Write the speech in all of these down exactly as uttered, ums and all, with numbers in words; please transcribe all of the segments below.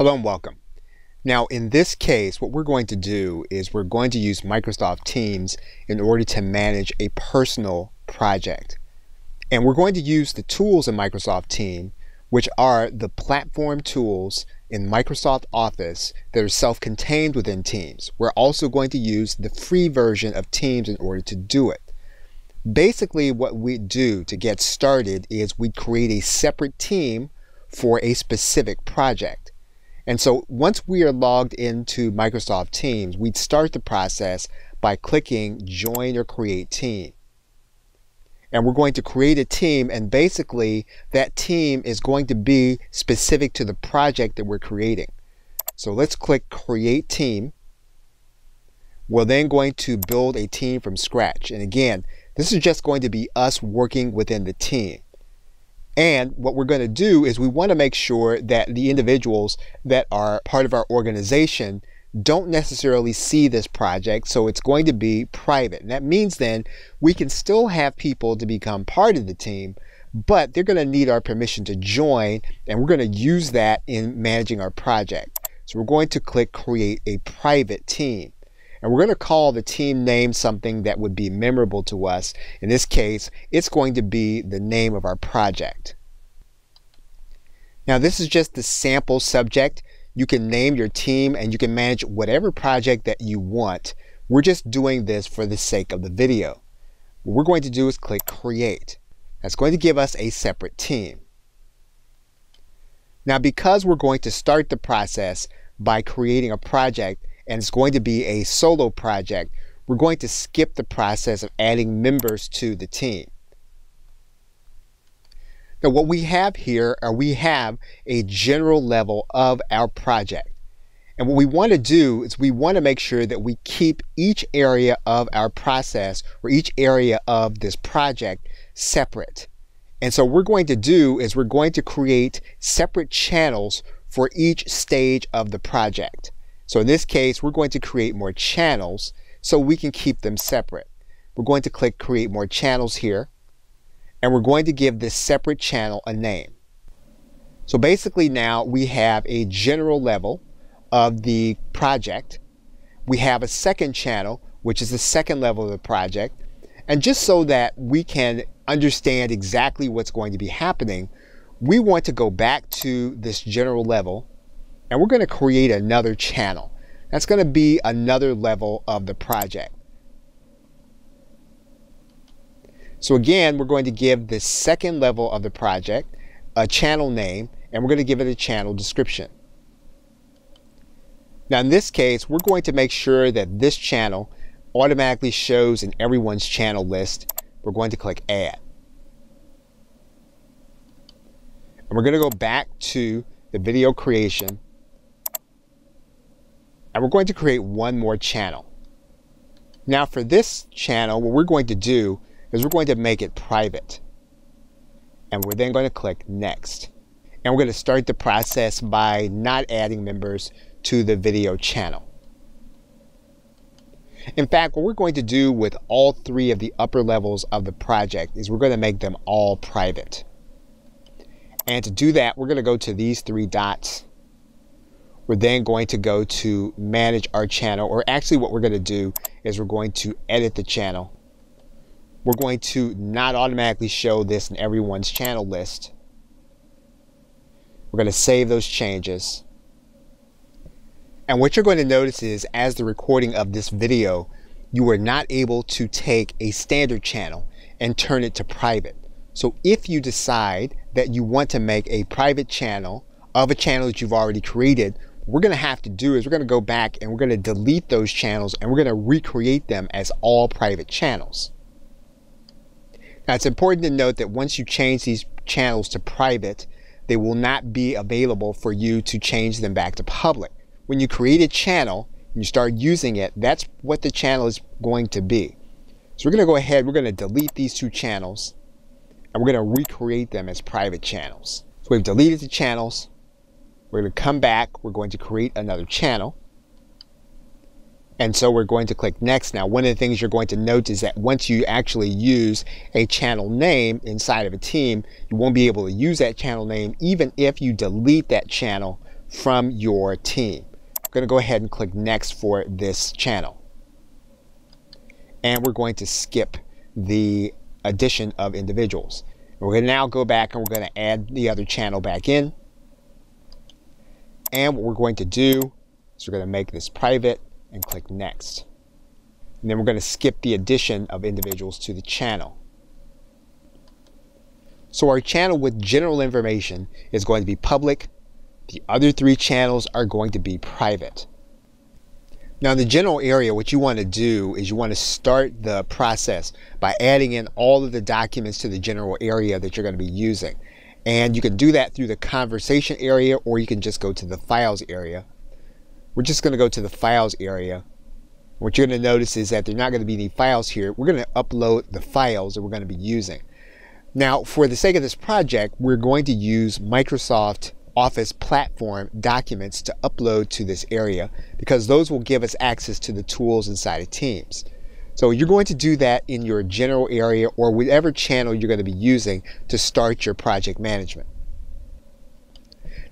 Hello and welcome. Now in this case, what we're going to do is we're going to use Microsoft Teams in order to manage a personal project. And we're going to use the tools in Microsoft Teams, which are the platform tools in Microsoft Office that are self-contained within Teams. We're also going to use the free version of Teams in order to do it. Basically, what we do to get started is we create a separate team for a specific project. And so once we are logged into Microsoft Teams, we'd start the process by clicking Join or Create Team. And we're going to create a team, and basically that team is going to be specific to the project that we're creating. So let's click Create Team. We're then going to build a team from scratch. And again, this is just going to be us working within the team. And what we're going to do is we want to make sure that the individuals that are part of our organization don't necessarily see this project, so it's going to be private. And that means then we can still have people to become part of the team, but they're going to need our permission to join, and we're going to use that in managing our project. So we're going to click Create a Private Team. And we're going to call the team name something that would be memorable to us. In this case, it's going to be the name of our project. Now this is just the sample subject. You can name your team and you can manage whatever project that you want. We're just doing this for the sake of the video. What we're going to do is click Create. That's going to give us a separate team. Now, because we're going to start the process by creating a project, and it's going to be a solo project, we're going to skip the process of adding members to the team. Now what we have here are we have a general level of our project. And what we want to do is we want to make sure that we keep each area of our process or each area of this project separate. And so what we're going to do is we're going to create separate channels for each stage of the project. So in this case, we're going to create more channels so we can keep them separate. We're going to click Create More Channels here. And we're going to give this separate channel a name. So basically now we have a general level of the project. We have a second channel, which is the second level of the project. And just so that we can understand exactly what's going to be happening, we want to go back to this general level and we're going to create another channel. That's going to be another level of the project. So again, we're going to give the second level of the project a channel name, and we're going to give it a channel description. Now in this case, we're going to make sure that this channel automatically shows in everyone's channel list. We're going to click Add. And we're going to go back to the video creation, and we're going to create one more channel. Now for this channel, what we're going to do is we're going to make it private. And we're then going to click Next. And we're going to start the process by not adding members to the video channel. In fact, what we're going to do with all three of the upper levels of the project is we're going to make them all private. And to do that, we're going to go to these three dots. We're then going to go to Manage Our Channel, or actually what we're going to do is we're going to edit the channel. We're going to not automatically show this in everyone's channel list. We're going to save those changes. And what you're going to notice is, as the recording of this video, you were not able to take a standard channel and turn it to private. So if you decide that you want to make a private channel of a channel that you've already created, what we're going to have to do is we're going to go back and we're going to delete those channels, and we're going to recreate them as all private channels. Now, it's important to note that once you change these channels to private, they will not be available for you to change them back to public. When you create a channel and you start using it, that's what the channel is going to be. So we're going to go ahead, we're going to delete these two channels, and we're going to recreate them as private channels. So we've deleted the channels. We're going to come back, we're going to create another channel. And so we're going to click Next. Now, one of the things you're going to note is that once you actually use a channel name inside of a team, you won't be able to use that channel name even if you delete that channel from your team. I'm going to go ahead and click next for this channel. And we're going to skip the addition of individuals. We're going to now go back and we're going to add the other channel back in. And what we're going to do is we're going to make this private and click next. And then we're going to skip the addition of individuals to the channel. So our channel with general information is going to be public. The other three channels are going to be private. Now in the general area, what you want to do is you want to start the process by adding in all of the documents to the general area that you're going to be using. And you can do that through the conversation area, or you can just go to the files area. We're just going to go to the files area. What you're going to notice is that there are not going to be any files here. We're going to upload the files that we're going to be using. Now, for the sake of this project, we're going to use Microsoft Office platform documents to upload to this area, because those will give us access to the tools inside of Teams. So you're going to do that in your general area or whatever channel you're going to be using to start your project management.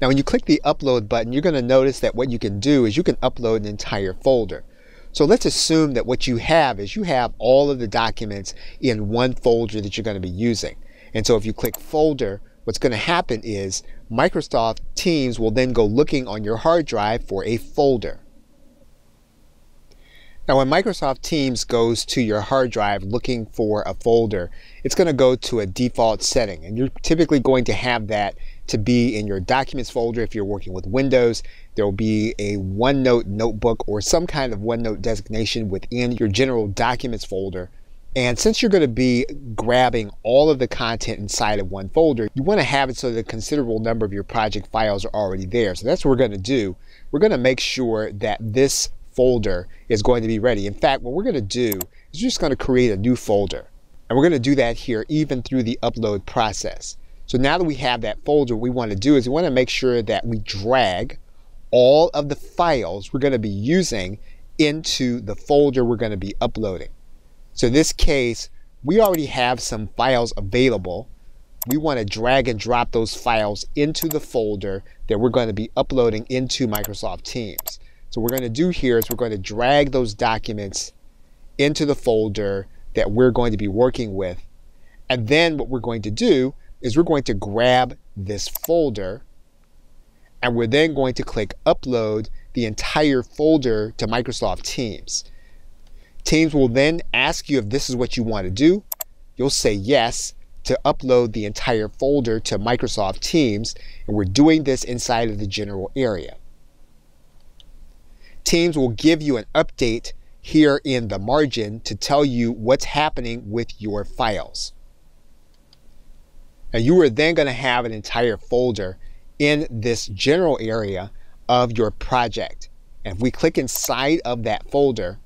Now when you click the upload button, you're going to notice that what you can do is you can upload an entire folder. So let's assume that what you have is you have all of the documents in one folder that you're going to be using. And so if you click folder, what's going to happen is Microsoft Teams will then go looking on your hard drive for a folder. Now when Microsoft Teams goes to your hard drive looking for a folder, it's going to go to a default setting, and you're typically going to have that to be in your documents folder. If you're working with Windows, there will be a OneNote notebook or some kind of OneNote designation within your general documents folder. And since you're going to be grabbing all of the content inside of one folder, you want to have it so that a considerable number of your project files are already there. So that's what we're going to do. We're going to make sure that this folder is going to be ready. In fact, what we're going to do is we're just going to create a new folder. And we're going to do that here even through the upload process. So now that we have that folder, what we want to do is we want to make sure that we drag all of the files we're going to be using into the folder we're going to be uploading. So in this case, we already have some files available. We want to drag and drop those files into the folder that we're going to be uploading into Microsoft Teams. So what we're going to do here is we're going to drag those documents into the folder that we're going to be working with. And then what we're going to do is we're going to grab this folder, and we're then going to click upload the entire folder to Microsoft Teams. Teams will then ask you if this is what you want to do. You'll say yes to upload the entire folder to Microsoft Teams, and we're doing this inside of the general area. Teams will give you an update here in the margin to tell you what's happening with your files. Now you are then going to have an entire folder in this general area of your project. And if we click inside of that folder,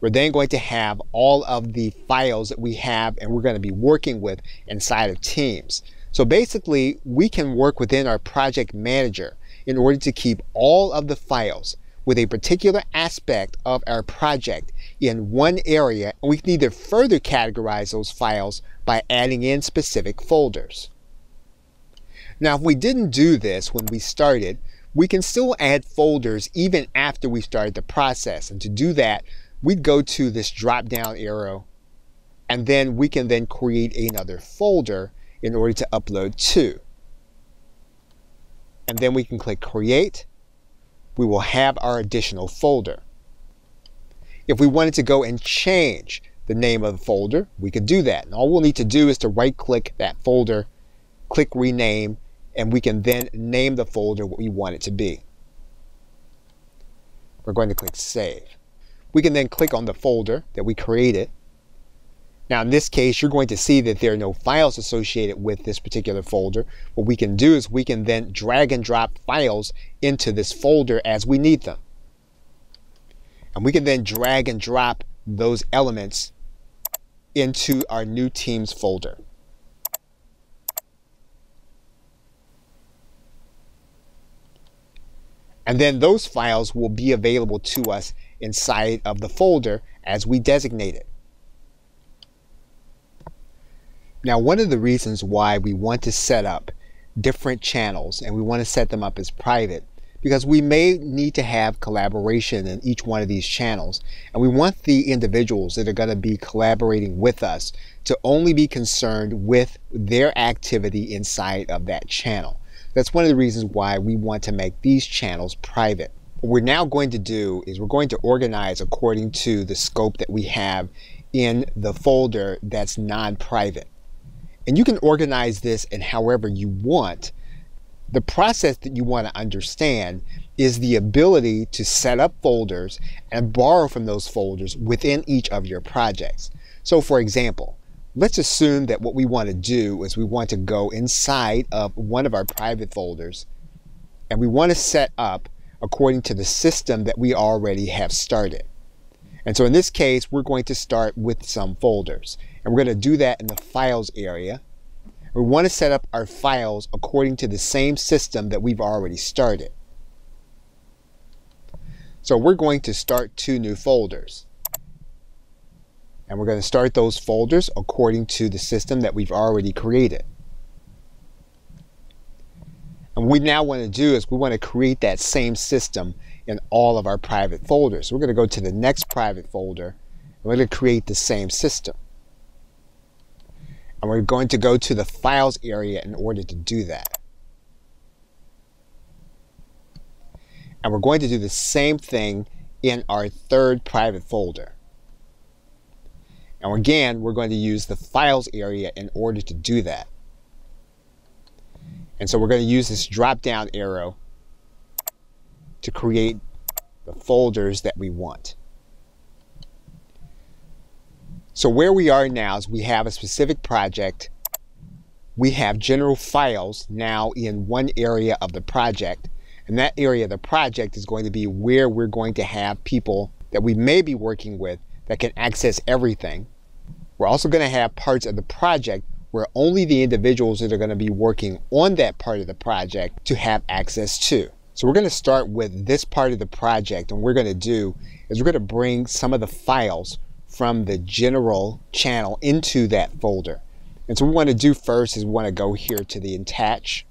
we're then going to have all of the files that we have and we're going to be working with inside of Teams. So basically, we can work within our project manager in order to keep all of the files with a particular aspect of our project in one area, and we can either further categorize those files by adding in specific folders. Now, if we didn't do this when we started, we can still add folders even after we started the process. And to do that, we'd go to this drop-down arrow, and then we can then create another folder in order to upload to. And then we can click Create. We will have our additional folder. If we wanted to go and change the name of the folder, we could do that. And all we'll need to do is to right-click that folder, click Rename, and we can then name the folder what we want it to be. We're going to click Save. We can then click on the folder that we created. Now in this case, you're going to see that there are no files associated with this particular folder. What we can do is we can then drag and drop files into this folder as we need them. And we can then drag and drop those elements into our new Teams folder. And then those files will be available to us inside of the folder as we designate it. Now, one of the reasons why we want to set up different channels and we want to set them up as private, because we may need to have collaboration in each one of these channels. And we want the individuals that are going to be collaborating with us to only be concerned with their activity inside of that channel. That's one of the reasons why we want to make these channels private. What we're now going to do is we're going to organize according to the scope that we have in the folder that's non-private. And you can organize this in however you want. The process that you want to understand is the ability to set up folders and borrow from those folders within each of your projects. So for example, let's assume that what we want to do is we want to go inside of one of our private folders and we want to set up according to the system that we already have started. And so in this case, we're going to start with some folders. And we're going to do that in the files area. We want to set up our files according to the same system that we've already started. So we're going to start two new folders. And we're going to start those folders according to the system that we've already created. And what we now want to do is we want to create that same system in all of our private folders. So we're going to go to the next private folder and we're going to create the same system. And we're going to go to the files area in order to do that. And we're going to do the same thing in our third private folder. And again, we're going to use the files area in order to do that. And so we're going to use this drop-down arrow to create the folders that we want. So where we are now is we have a specific project. We have general files now in one area of the project. And that area of the project is going to be where we're going to have people that we may be working with that can access everything. We're also going to have parts of the project where only the individuals that are going to be working on that part of the project to have access to. So we're going to start with this part of the project, and what we're going to do is we're going to bring some of the files from the general channel into that folder. And so what we want to do first is we want to go here to the attach.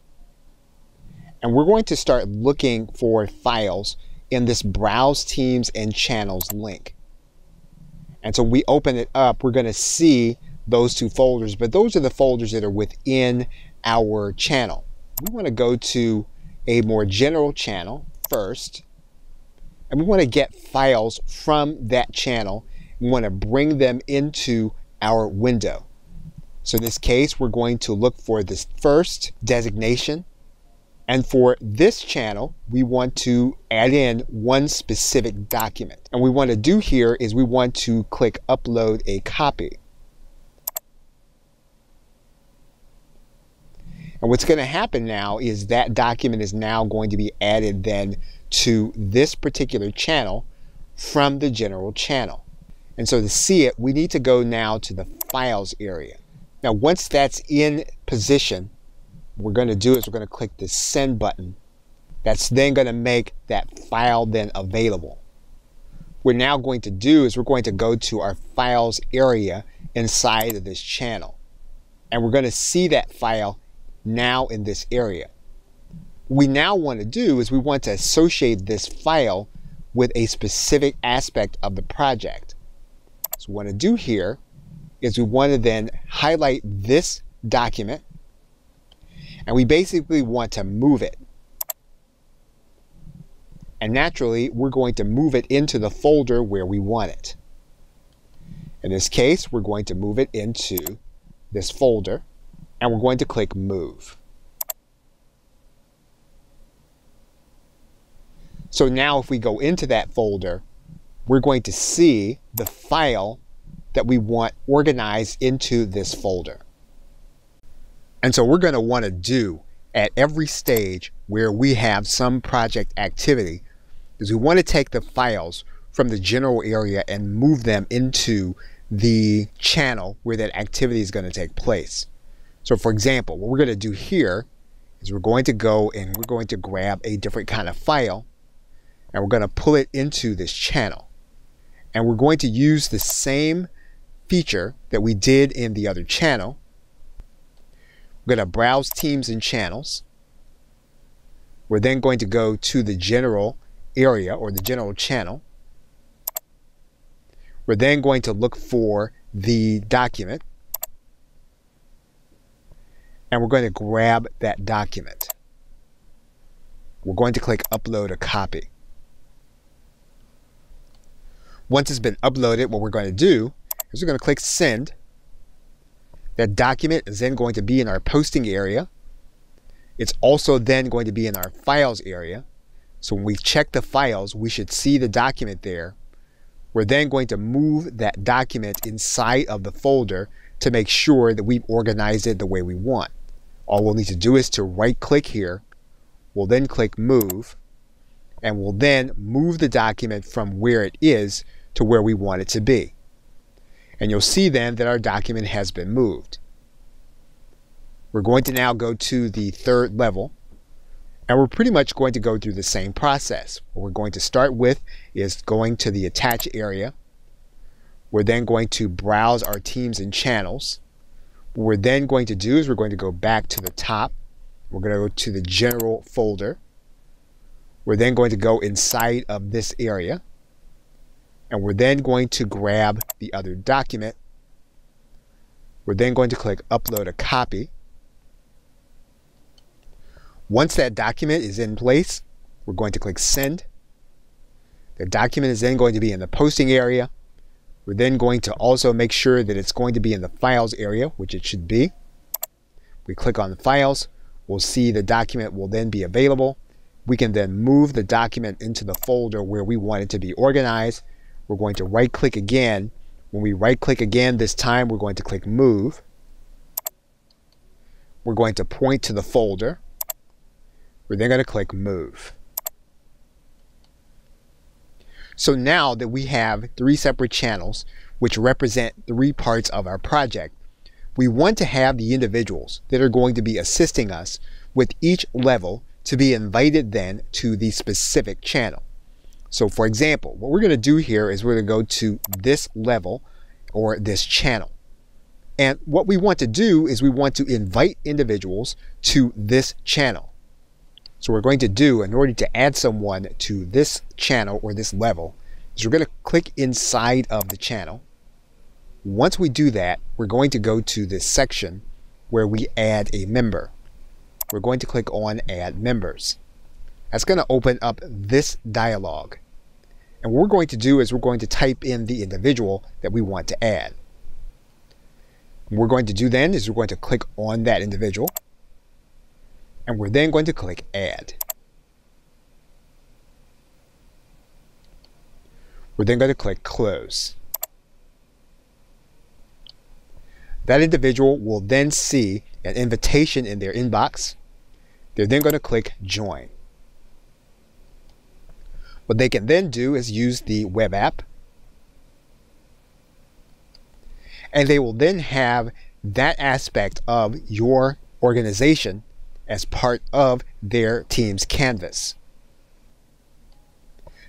And we're going to start looking for files in this Browse Teams and Channels link. And so we open it up, we're going to see those two folders, but those are the folders that are within our channel. We want to go to a more general channel first, and we want to get files from that channel. We want to bring them into our window. So in this case, we're going to look for this first designation. And for this channel, we want to add in one specific document. And what we want to do here is we want to click Upload a Copy. And what's going to happen now is that document is now going to be added then to this particular channel from the general channel. And so to see it, we need to go now to the files area. Now, once that's in position, what we're going to do is we're going to click the send button. That's then going to make that file then available. What we're now going to do is we're going to go to our files area inside of this channel. And we're going to see that file now in this area. What we now want to do is we want to associate this file with a specific aspect of the project. So what we want to do here is we want to then highlight this document, and we basically want to move it. And naturally, we're going to move it into the folder where we want it. In this case, we're going to move it into this folder, and we're going to click Move. So now if we go into that folder, we're going to see the file that we want organized into this folder. And so we're going to want to do at every stage where we have some project activity is we want to take the files from the general area and move them into the channel where that activity is going to take place. So for example, what we're going to do here is we're going to go and we're going to grab a different kind of file, and we're going to pull it into this channel. And we're going to use the same feature that we did in the other channel. We're going to browse Teams and Channels. We're then going to go to the general area or the general channel. We're then going to look for the document, and we're going to grab that document. We're going to click upload a copy. Once it's been uploaded, what we're going to do is we're going to click send. That document is then going to be in our posting area. It's also then going to be in our files area. So when we check the files, we should see the document there. We're then going to move that document inside of the folder to make sure that we've organized it the way we want. All we'll need to do is to right click here. We'll then click move, and we'll then move the document from where it is to where we want it to be. And you'll see then that our document has been moved. We're going to now go to the third level, and we're pretty much going to go through the same process. What we're going to start with is going to the attach area. We're then going to browse our teams and channels. What we're then going to do is we're going to go back to the top. We're going to go to the general folder. We're then going to go inside of this area, and we're then going to grab the other document. We're then going to click upload a copy. Once that document is in place, we're going to click send. The document is then going to be in the posting area. We're then going to also make sure that it's going to be in the files area, which it should be. We click on the files. We'll see the document will then be available. We can then move the document into the folder where we want it to be organized. We're going to right click again. When we right click again this time, we're going to click move. We're going to point to the folder. We're then going to click move. So now that we have three separate channels which represent three parts of our project, we want to have the individuals that are going to be assisting us with each level to be invited then to the specific channel. So for example, what we're going to do here is we're going to go to this level or this channel. And what we want to do is we want to invite individuals to this channel. So what we're going to do in order to add someone to this channel or this level is we're going to click inside of the channel. Once we do that, we're going to go to this section where we add a member. We're going to click on Add Members. That's going to open up this dialog. And what we're going to do is we're going to type in the individual that we want to add. What we're going to do then is we're going to click on that individual, and we're then going to click Add. We're then going to click Close. That individual will then see an invitation in their inbox. They're then going to click join. What they can then do is use the web app, and they will then have that aspect of your organization as part of their team's canvas.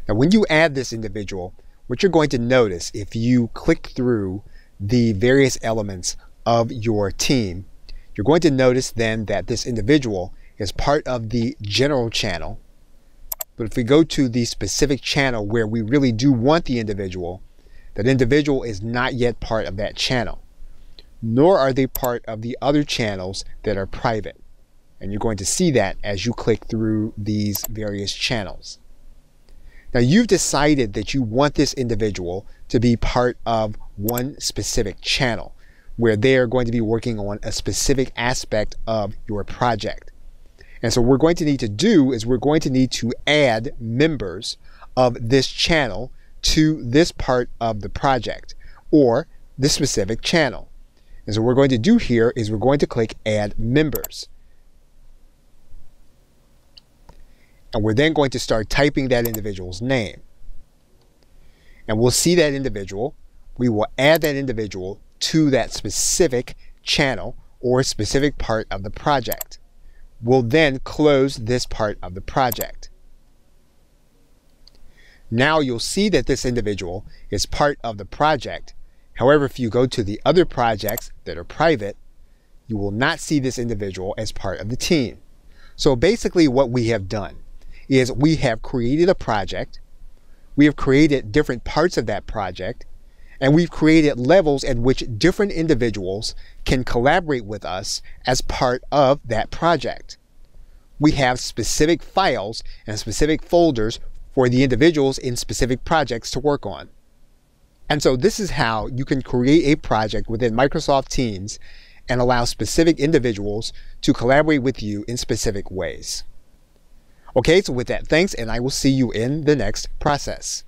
Now, when you add this individual, what you're going to notice if you click through the various elements of your team, you're going to notice then that this individual is part of the general channel. But if we go to the specific channel where we really do want the individual, that individual is not yet part of that channel, nor are they part of the other channels that are private. And you're going to see that as you click through these various channels. Now, you've decided that you want this individual to be part of one specific channel, where they are going to be working on a specific aspect of your project. And so what we're going to need to do is we're going to need to add members of this channel to this part of the project or this specific channel. And so what we're going to do here is we're going to click Add Members. And we're then going to start typing that individual's name. And we'll see that individual. We will add that individual to that specific channel or specific part of the project. We'll then close this part of the project. Now you'll see that this individual is part of the project. However, if you go to the other projects that are private, you will not see this individual as part of the team. So basically what we have done is we have created a project, we have created different parts of that project, and we've created levels at which different individuals can collaborate with us as part of that project. We have specific files and specific folders for the individuals in specific projects to work on. And so this is how you can create a project within Microsoft Teams and allow specific individuals to collaborate with you in specific ways. Okay, so with that, thanks, and I will see you in the next process.